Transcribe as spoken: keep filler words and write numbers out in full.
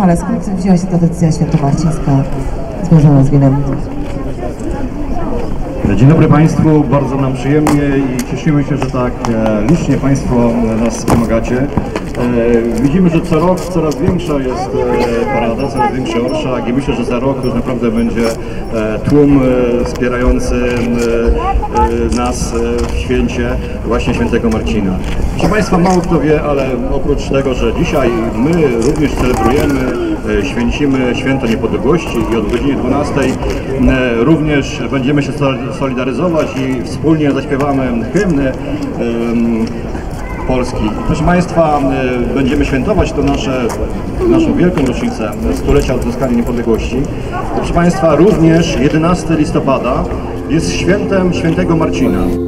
ale skąd wzięła się ta decyzja świętomarcińska złożona z winem? Dzień dobry Państwu, bardzo nam przyjemnie i cieszymy się, że tak licznie Państwo nas wspomagacie. Widzimy, że co rok coraz większa jest parada, coraz większy orszak i myślę, że za rok już naprawdę będzie tłum wspierający nas w święcie właśnie świętego Marcina. Proszę Państwa, mało kto wie, ale oprócz tego, że dzisiaj my również celebrujemy, święcimy Święto Niepodległości i od godziny dwunastej również będziemy się solidaryzować i wspólnie zaśpiewamy hymny Polski. Proszę Państwa, będziemy świętować to nasze, naszą wielką rocznicę stulecia odzyskania niepodległości. Proszę Państwa, również jedenastego listopada jest świętem świętego Marcina.